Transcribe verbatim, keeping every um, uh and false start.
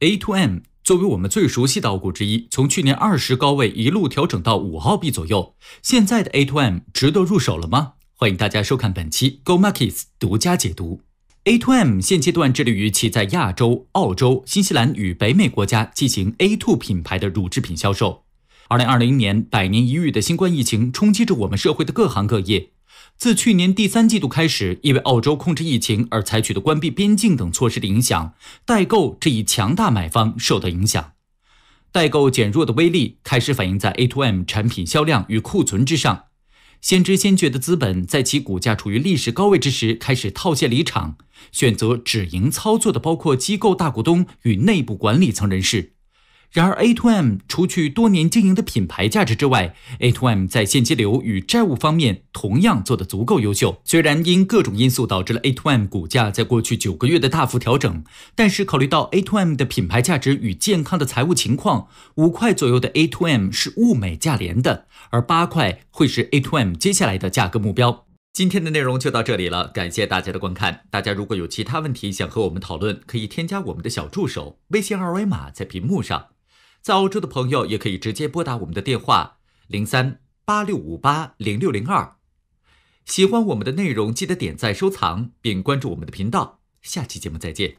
A two M 作为我们最熟悉的澳股之一，从去年二十高位一路调整到五澳币左右，现在的 A two M 值得入手了吗？欢迎大家收看本期 Go Markets 独家解读。 A two M 现阶段致力于其在亚洲、澳洲、新西兰与北美国家进行 A 二 品牌的乳制品销售。二零二零年百年一遇的新冠疫情冲击着我们社会的各行各业。自去年第三季度开始，因为澳洲控制疫情而采取的关闭边境等措施的影响，代购这一强大买方受到影响。代购减弱的威力开始反映在 A two M 产品销量与库存之上。 先知先觉的资本在其股价处于历史高位之时开始套现离场，选择止盈操作的包括机构大股东与内部管理层人士。然而 ，A two M 除去多年经营的品牌价值之外 ，A two M 在现金流与债务方面同样做得足够优秀。虽然因各种因素导致了 A two M 股价在过去九个月的大幅调整，但是考虑到 A two M 的品牌价值与健康的财务情况，五块左右的 A two M 是物美价廉的。 而八块会是 A two M 接下来的价格目标。今天的内容就到这里了，感谢大家的观看。大家如果有其他问题想和我们讨论，可以添加我们的小助手，微信二维码在屏幕上。在澳洲的朋友也可以直接拨打我们的电话零三 八六五八 零六零二。喜欢我们的内容，记得点赞、收藏并关注我们的频道。下期节目再见。